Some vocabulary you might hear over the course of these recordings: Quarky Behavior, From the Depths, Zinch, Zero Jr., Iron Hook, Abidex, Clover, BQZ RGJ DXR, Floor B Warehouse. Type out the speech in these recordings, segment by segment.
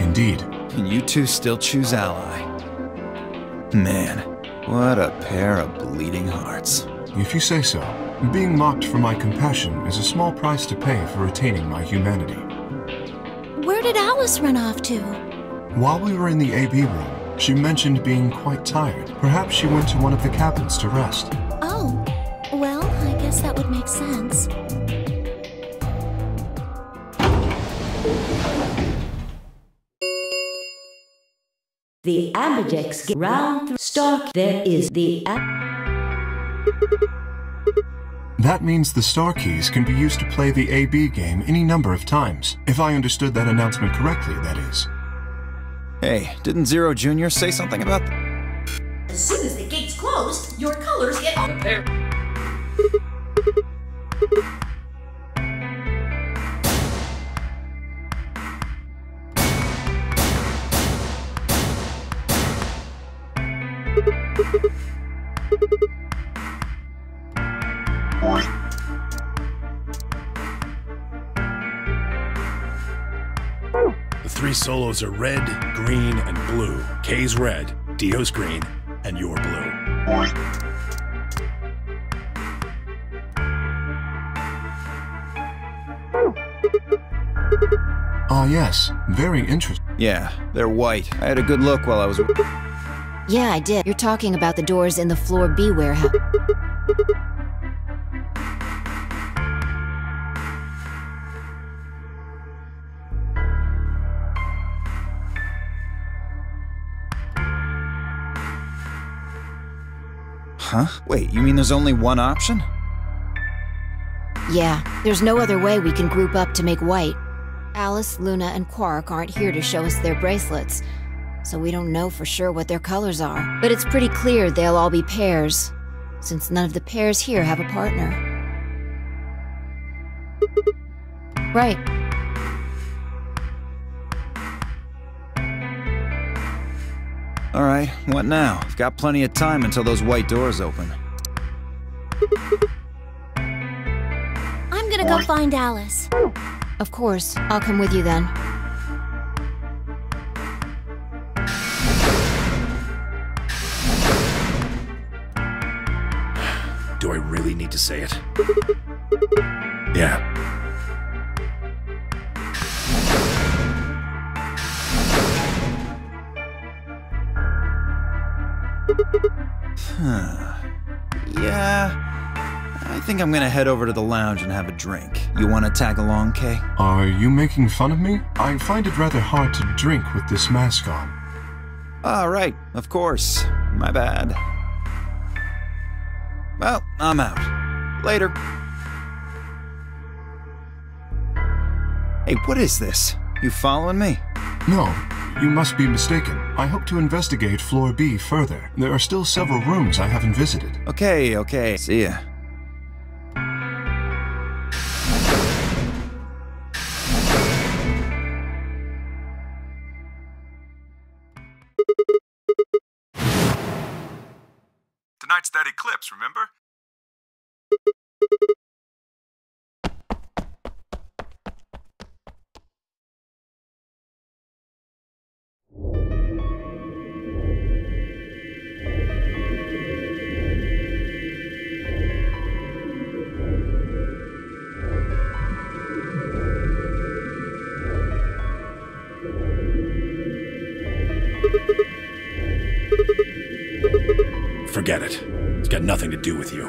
Indeed. And you two still choose ally. Man, what a pair of bleeding hearts. If you say so. Being mocked for my compassion is a small price to pay for retaining my humanity. Where did Alice run off to? While we were in the AB room, she mentioned being quite tired. Perhaps she went to one of the cabins to rest. Oh, well, I guess that would make sense. The Abidex round Stark. There is the That means the star keys can be used to play the AB game any number of times. If I understood that announcement correctly, that is. Hey, didn't Zero Jr. say something about that? As soon as the gate's closed, your colors get out of there. Three solos are red, green, and blue. K's red, Dio's green, and you're blue. Ah, yes. Very interesting. Yeah, they're white. I had a good look while I was... Yeah, I did. You're talking about the doors in the Floor B warehouse. Huh? Wait, you mean there's only one option? Yeah, there's no other way we can group up to make white. Alice, Luna, and Quark aren't here to show us their bracelets, so we don't know for sure what their colors are. But it's pretty clear they'll all be pairs, since none of the pairs here have a partner. Right. All right, what now? I've got plenty of time until those white doors open. I'm gonna go find Alice. Of course, I'll come with you then. Do I really need to say it? Yeah. Huh. Yeah, I think I'm gonna head over to the lounge and have a drink. You wanna tag along, Kay? Are you making fun of me? I find it rather hard to drink with this mask on. All right, of course. My bad. Well, I'm out. Later. Hey, what is this? You following me? No. You must be mistaken. I hope to investigate Floor B further. There are still several rooms I haven't visited. Okay, okay. See ya. Tonight's that eclipse, remember? Forget it. It's got nothing to do with you.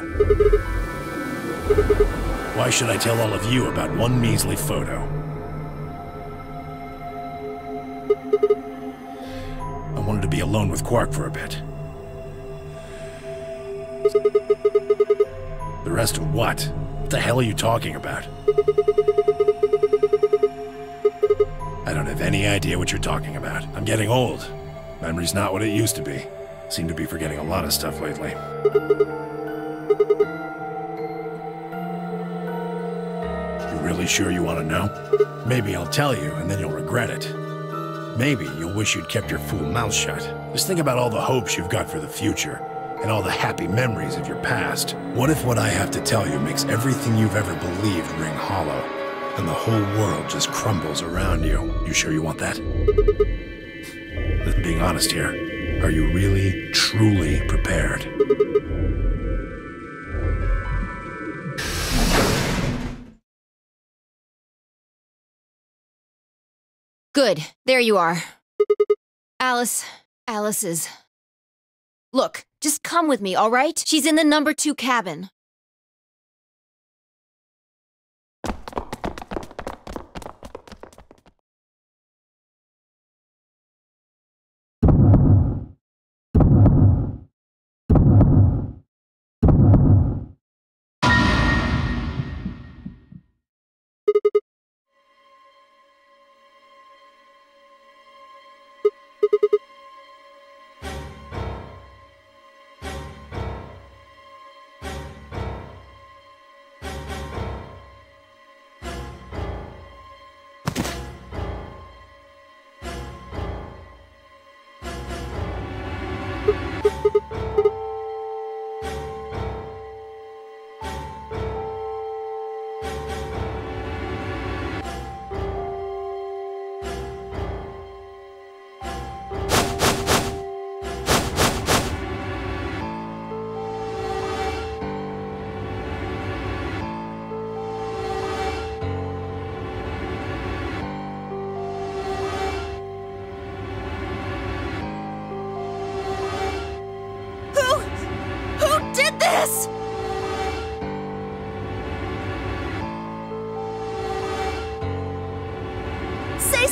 Why should I tell all of you about one measly photo? I wanted to be alone with Quark for a bit. The rest of what? What the hell are you talking about? I don't have any idea what you're talking about. I'm getting old. Memory's not what it used to be. Seem to be forgetting a lot of stuff lately. You really sure you want to know? Maybe I'll tell you, and then you'll regret it. Maybe you'll wish you'd kept your fool mouth shut. Just think about all the hopes you've got for the future, and all the happy memories of your past. What if what I have to tell you makes everything you've ever believed ring hollow? and the whole world just crumbles around you. You sure you want that? Being honest here, are you really, truly prepared? Good. There you are. Alice is... Look, just come with me, all right? She's in the number 2 cabin.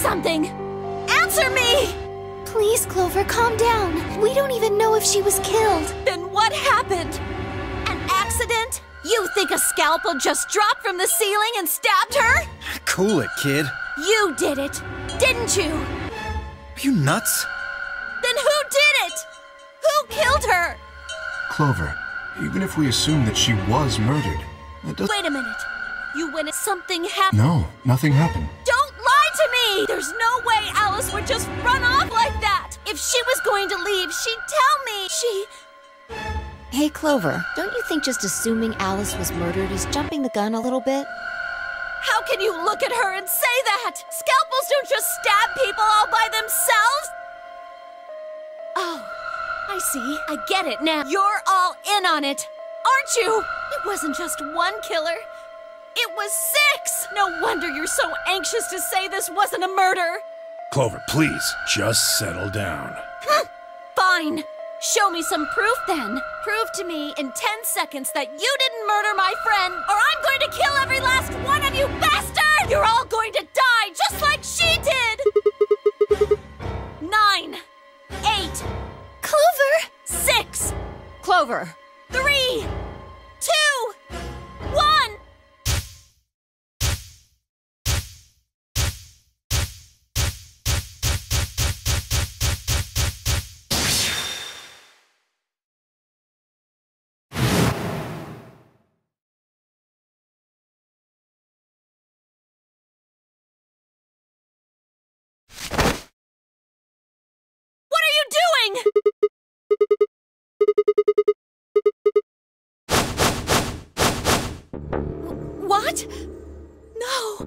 Something! Answer me! Please, Clover, calm down. We don't even know if she was killed. Then what happened? An accident? You think a scalpel just dropped from the ceiling and stabbed her? Cool it, kid. You did it, didn't you? Are you nuts? Then who did it? Who killed her? Clover, even if we assume that she was murdered, that doesn't... Wait a minute. You went... Something happened. No, nothing happened. There's no way Alice would just run off like that! If she was going to leave, she'd tell me! She... Hey, Clover, don't you think just assuming Alice was murdered is jumping the gun a little bit? How can you look at her and say that? Scalpels don't just stab people all by themselves! Oh, I see. I get it now. You're all in on it, aren't you? It wasn't just one killer. It was 6! No wonder you're so anxious to say this wasn't a murder! Clover, please, just settle down. Fine! Show me some proof then! Prove to me in 10 seconds that you didn't murder my friend, or I'm going to kill every last one of you, bastard! You're all going to die, just like she did! 9, 8... Clover! 6! Clover! 3, 2, 1... What? No!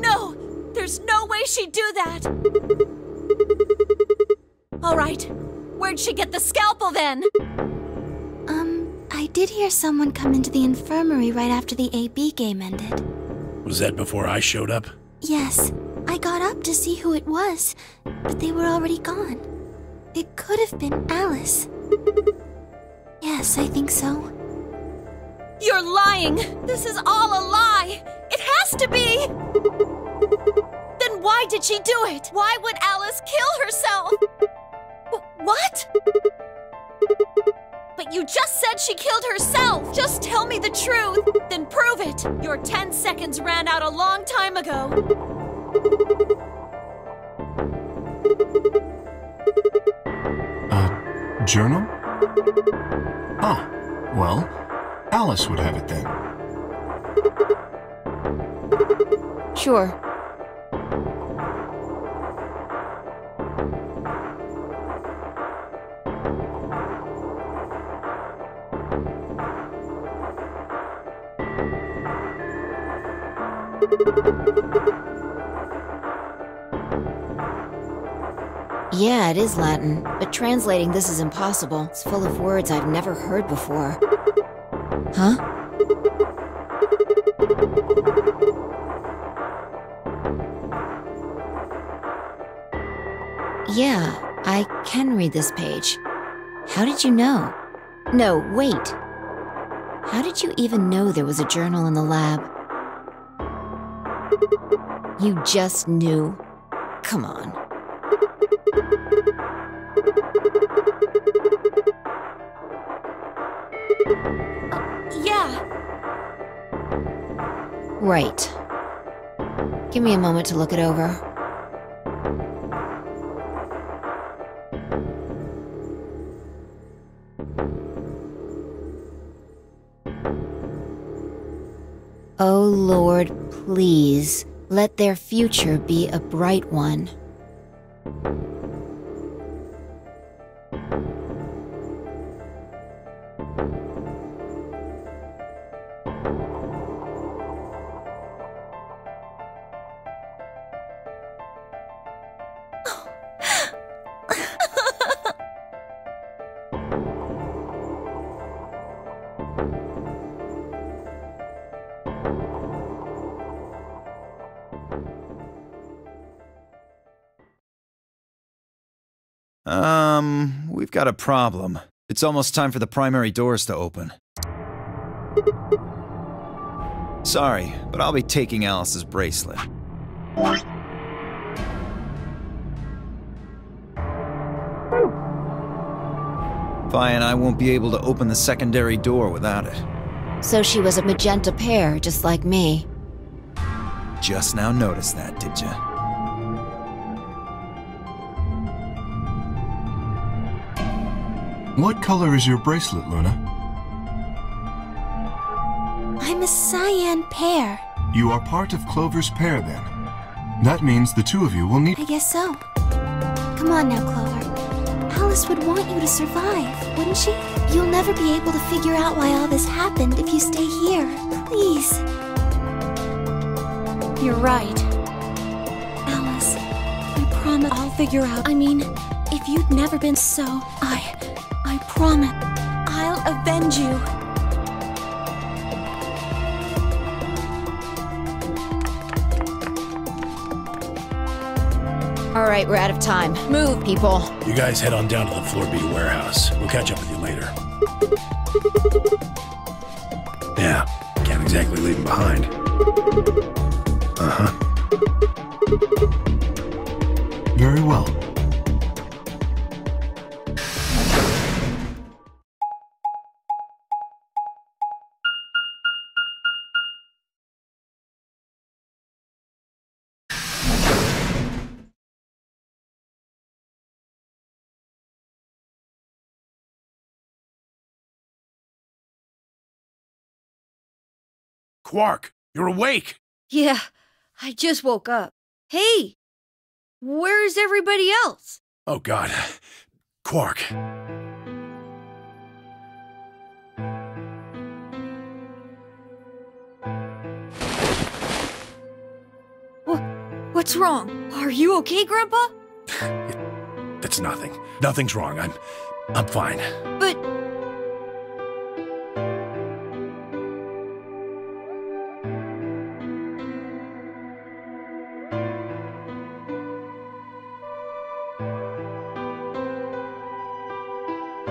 No! There's no way she'd do that! Alright, where'd she get the scalpel then? I did hear someone come into the infirmary right after the AB game ended. Was that before I showed up? Yes. I got up to see who it was, but they were already gone. It could have been Alice. Yes, I think so. You're lying! This is all a lie! It has to be! Then why did she do it? Why would Alice kill herself? What? But you just said she killed herself! Just tell me the truth, then prove it! Your 10 seconds ran out a long time ago. Journal? Ah, well... Alice would have it then. Sure. Yeah, it is Latin, but translating this is impossible. It's full of words I've never heard before. Huh? Yeah, I can read this page. How did you know? No, wait. How did you even know there was a journal in the lab? You just knew. Come on. Yeah. Right. Give me a moment to look it over. Oh Lord, please, let their future be a bright one. We've got a problem. It's almost time for the primary doors to open. Sorry, but I'll be taking Alice's bracelet. Fine, I won't be able to open the secondary door without it. So she was a magenta pear, just like me. Just now noticed that, did you? What color is your bracelet, Luna? I'm a cyan pear. You are part of Clover's pear, then. That means the two of you will need... I guess so. Come on now, Clover. Alice would want you to survive, wouldn't she? You'll never be able to figure out why all this happened if you stay here. Please. You're right. Alice, I promise I'll figure out... I mean, if you'd never been so... I promise, I'll avenge you. Alright, we're out of time. Move, people. You guys head on down to the Floor B warehouse. We'll catch up with you later. Yeah, can't exactly leave them behind. Uh-huh. Very well. Quark, you're awake! Yeah, I just woke up. Hey! Where is everybody else? Oh god. Quark. What's wrong? Are you okay, Grandpa? It's nothing. Nothing's wrong. I'm fine. But...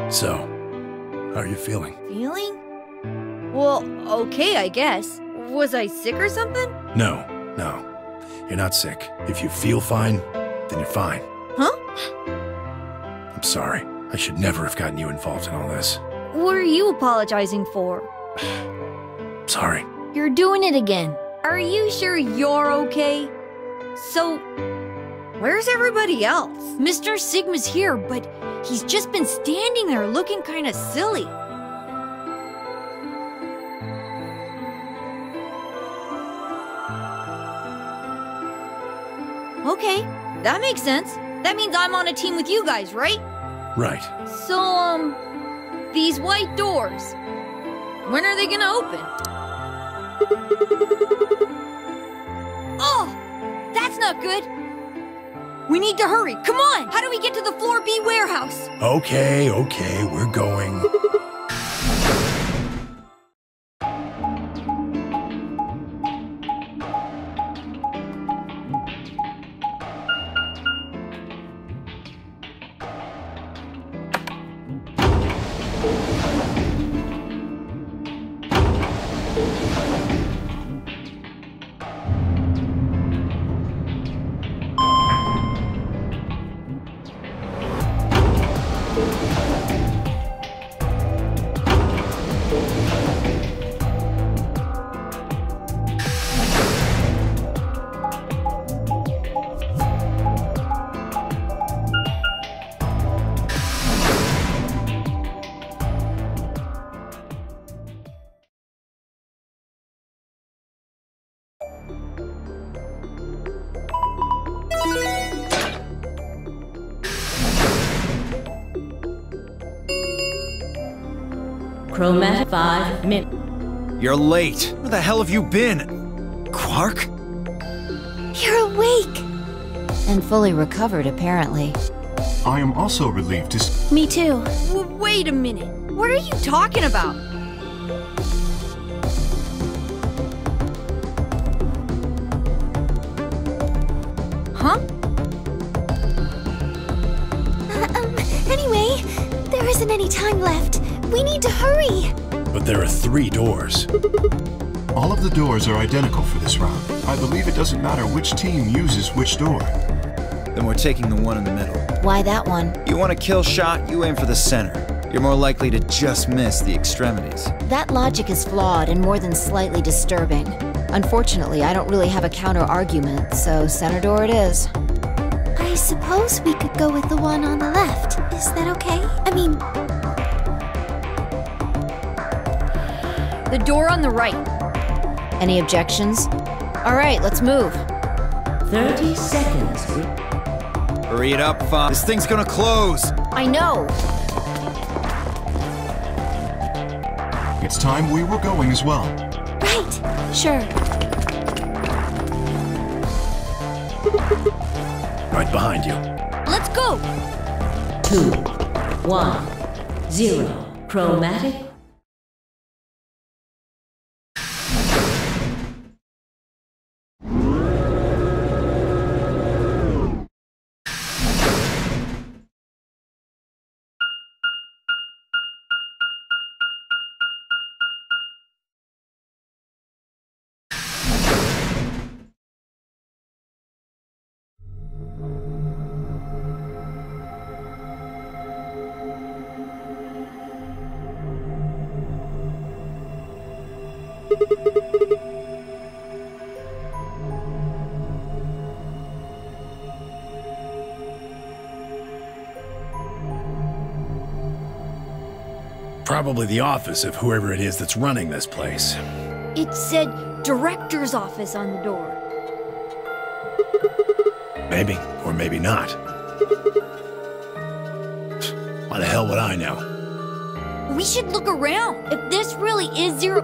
So, how are you feeling? Feeling? Well, okay, I guess. Was I sick or something? No. You're not sick. If you feel fine, then you're fine. Huh? I'm sorry. I should never have gotten you involved in all this. What are you apologizing for? Sorry. You're doing it again. Are you sure you're okay? So, where's everybody else? Mr. Sigma's here, but... he's just been standing there looking kind of silly. Okay, that makes sense. That means I'm on a team with you guys, right? Right. So, these white doors, when are they gonna open? That's not good. We need to hurry. Come on! How do we get to the Floor B warehouse? Okay, okay, we're going. Chromat 5 minutes. You're late. Where the hell have you been? Quark? You're awake. And fully recovered, apparently. I am also relieved to see. Me too. Wait a minute. What are you talking about? Huh? Anyway, there isn't any time left. We need to hurry! But there are 3 doors. All of the doors are identical for this round. I believe it doesn't matter which team uses which door. Then we're taking the one in the middle. Why that one? You want a kill shot, you aim for the center. You're more likely to just miss the extremities. That logic is flawed and more than slightly disturbing. Unfortunately, I don't really have a counter-argument, so center door it is. I suppose we could go with the one on the left. Is that okay? I mean... the door on the right. Any objections? All right, let's move. 30 seconds. Hurry it up, Fox. This thing's gonna close. I know. It's time we were going as well. Right, sure. Right behind you. Let's go. 2, 1, 0. Chromatic. Probably the office of whoever it is that's running this place. It said director's office on the door. Maybe, or maybe not. Why the hell would I know? We should look around. If this really is Zero...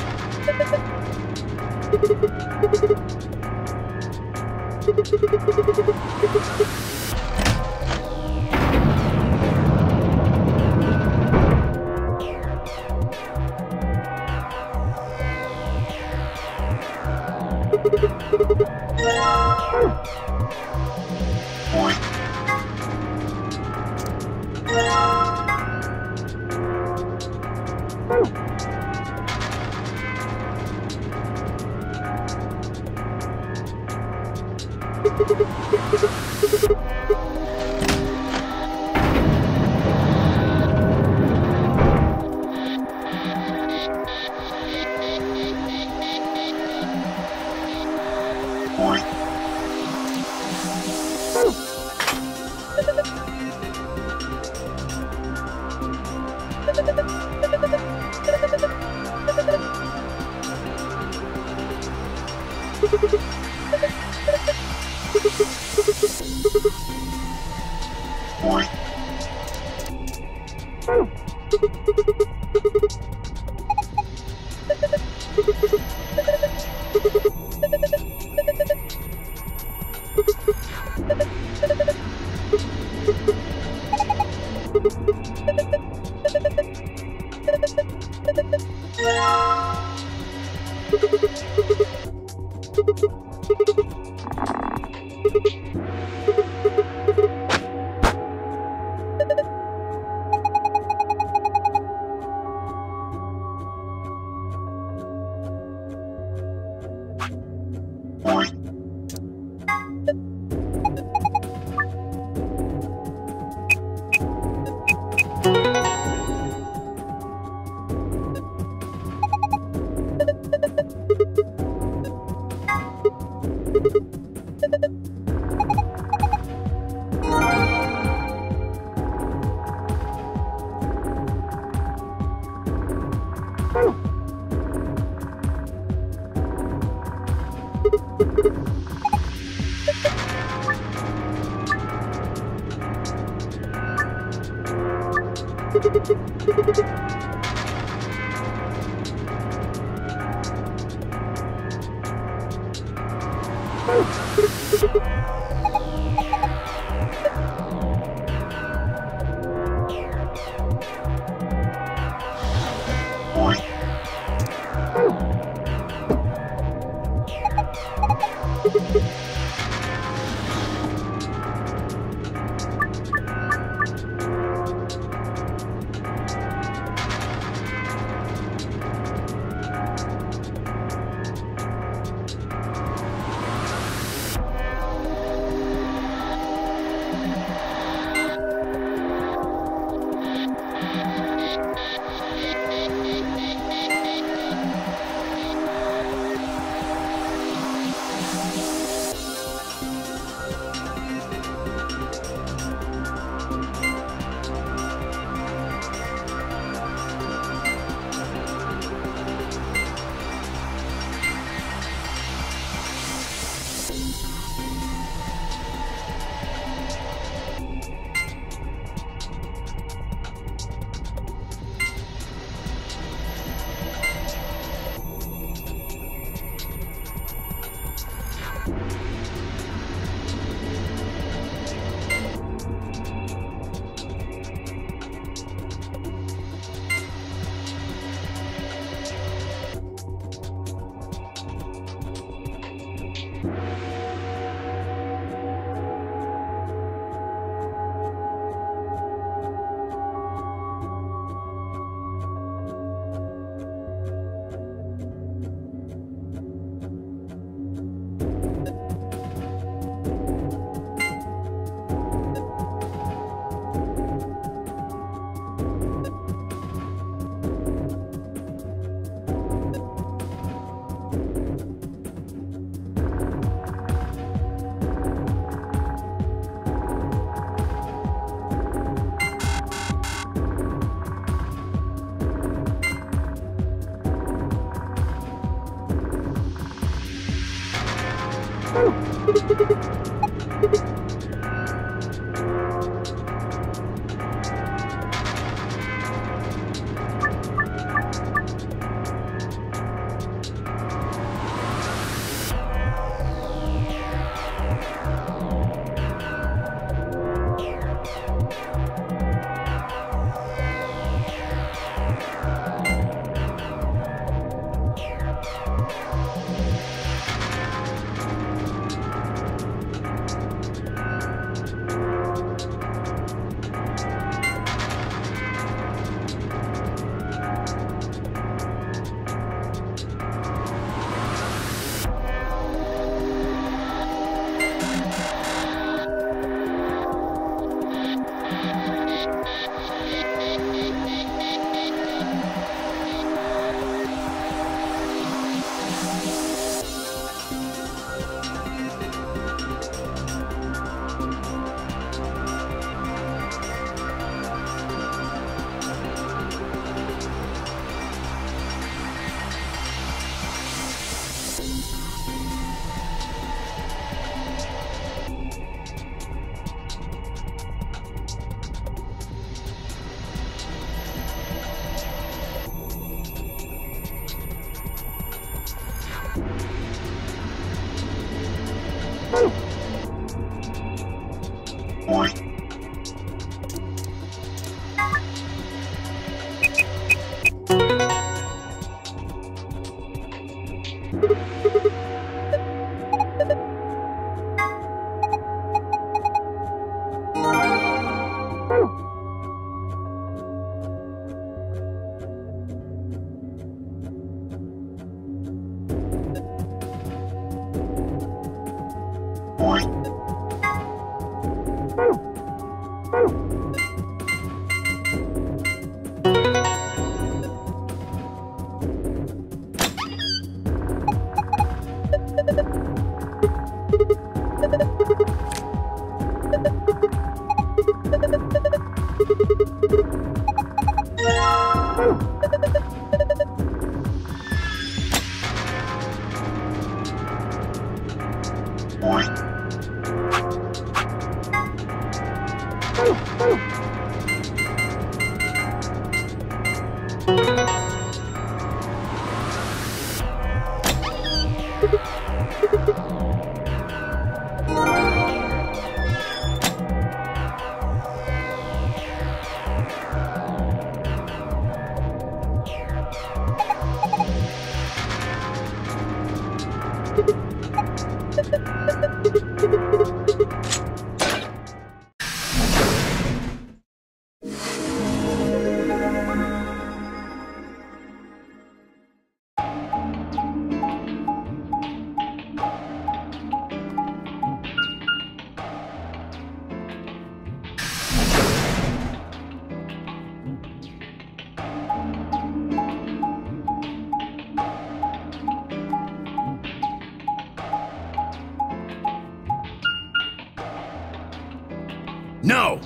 No!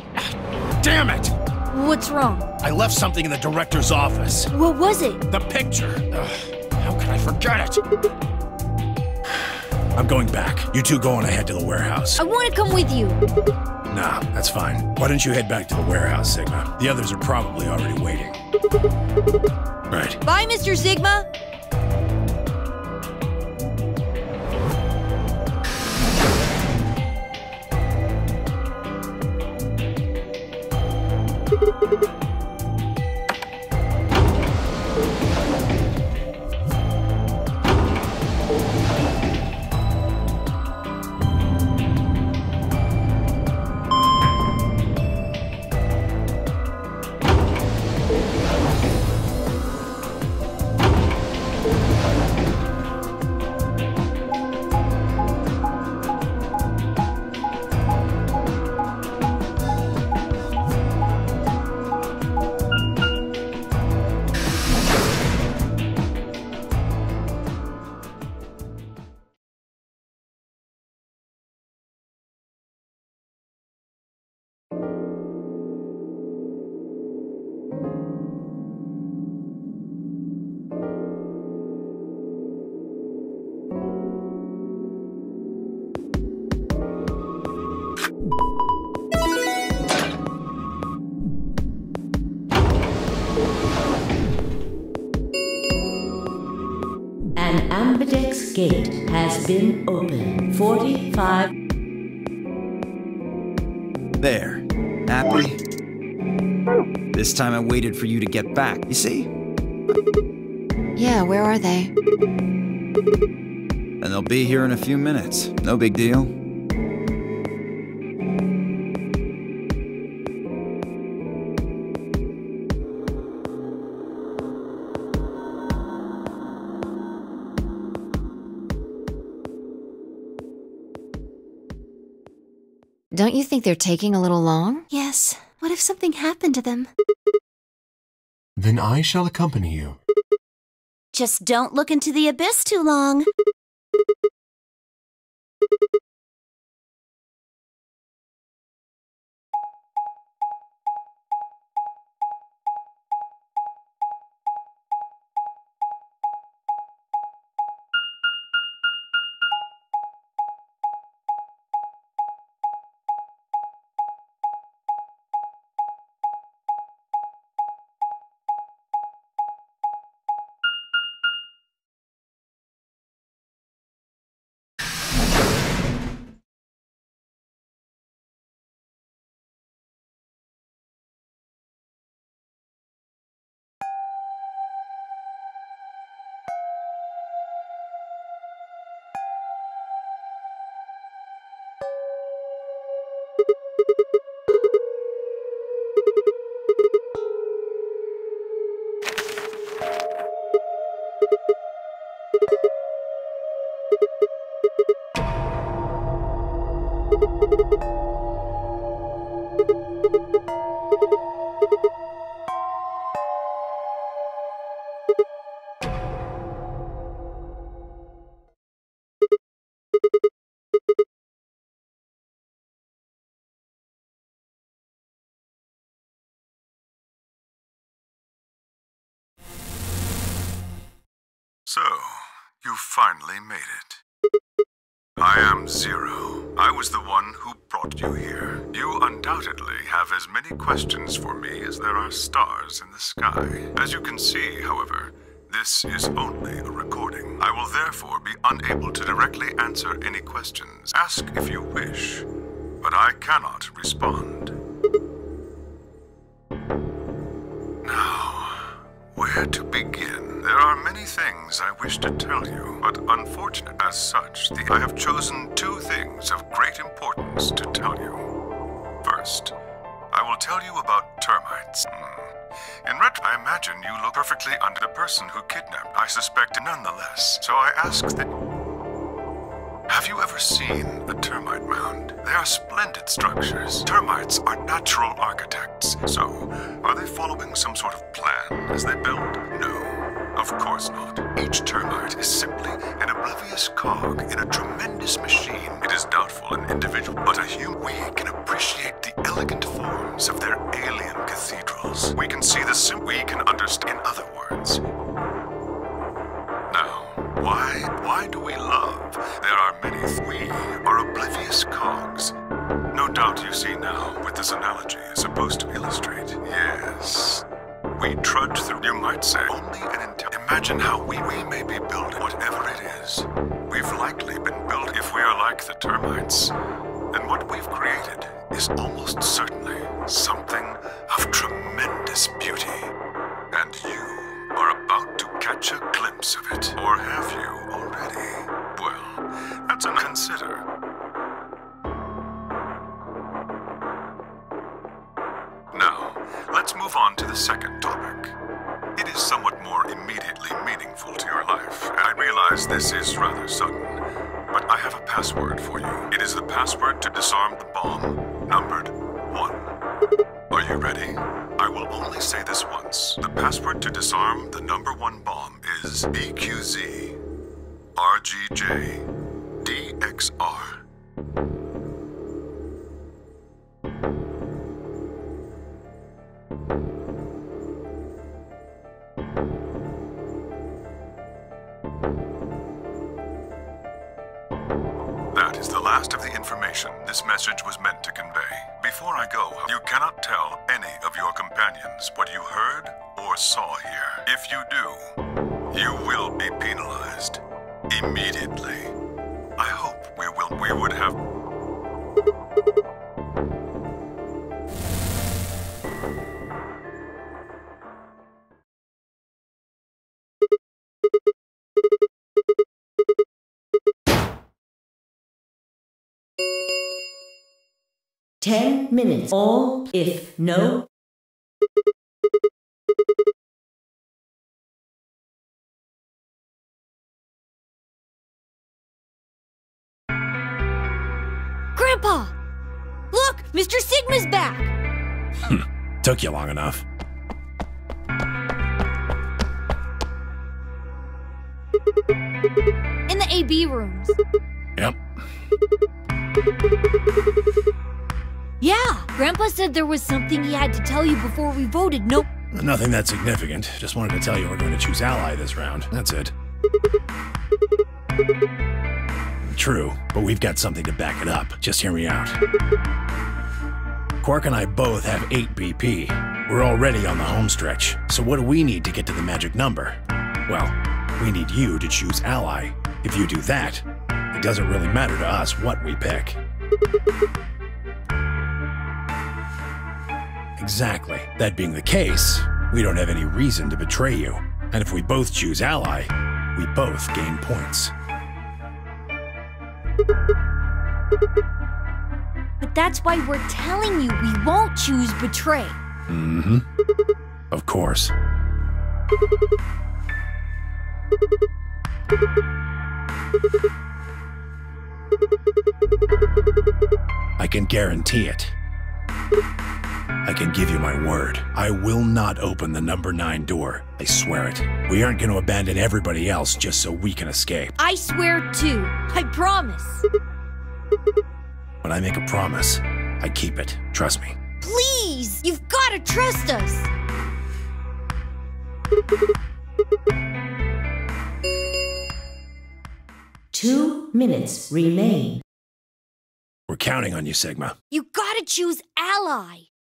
Damn it! What's wrong? I left something in the director's office. What was it? The picture. Ugh, how could I forget it? I'm going back. You two go on ahead to the warehouse. I want to come with you. Nah, that's fine. Why don't you head back to the warehouse, Sigma? The others are probably already waiting. Right. Bye, Mr. Sigma. An Abidex gate has been opened. 45. There. Happy? This time I waited for you to get back, you see? Yeah, where are they? And they'll be here in a few minutes. No big deal. Don't you think they're taking a little long? Yes. What if something happened to them? Then I shall accompany you. Just don't look into the abyss too long. So, you finally made it. I am Zero. I was the one who brought you here. You undoubtedly have as many questions for me as there are stars in the sky. As you can see, however, this is only a recording. I will therefore be unable to directly answer any questions. Ask if you wish, but I cannot respond. Now, where to begin? There are many things I wish to tell you, but unfortunate as such, I have chosen two things of great importance to tell you. First, I will tell you about termites. In retrospect, I imagine you look perfectly under the person who kidnapped. I suspect nonetheless, so I ask that... Have you ever seen a termite mound? They are splendid structures. Termites are natural architects, so are they following some sort of plan as they build? No. Of course not. Each termite is simply an oblivious cog in a tremendous machine. It is doubtful an individual, but a human. We can appreciate the elegant forms of their alien cathedrals. We can see the we can understand. In other words. Now, why do we love? There are many. We are oblivious cogs. No doubt you see now what this analogy is supposed to illustrate. Yes. We trudge through, you might say, only an imagine how we may be building whatever it is. We've likely been built. If we are like the termites, then what we've created is almost certainly something of tremendous beauty. And you are about to catch a glimpse of it. Or have you already? Well, that's a consider. Let's move on to the second topic. It is somewhat more immediately meaningful to your life. I realize this is rather sudden, but I have a password for you. It is the password to disarm the bomb, numbered 1. Are you ready? I will only say this once. The password to disarm the number 1 bomb is BQZ RGJ DXR. This message was meant to convey. Before I go, you cannot tell any of your companions what you heard or saw here. If you do, you will be penalized immediately. I hope we would have... Ten minutes, all if no. Grandpa! Look! Mr. Sigma's back! Took you long enough. In the AB rooms. Yep. Yeah, Grandpa said there was something he had to tell you before we voted. Nope. Nothing that significant. Just wanted to tell you we're going to choose Ally this round. That's it. True, but we've got something to back it up. Just hear me out. Quark and I both have 8 BP. We're already on the homestretch. So what do we need to get to the magic number? Well, we need you to choose Ally. If you do that, it doesn't really matter to us what we pick. Exactly. That being the case, we don't have any reason to betray you. And if we both choose Ally, we both gain points. But That's why we're telling you we won't choose betray. Mm-hmm. Of course. I can guarantee it. I can give you my word. I will not open the number 9 door. I swear it. We aren't going to abandon everybody else just so we can escape. I swear too. I promise. When I make a promise, I keep it. Trust me. Please! You've got to trust us! "2 minutes remain." We're counting on you, Sigma. You gotta choose ally.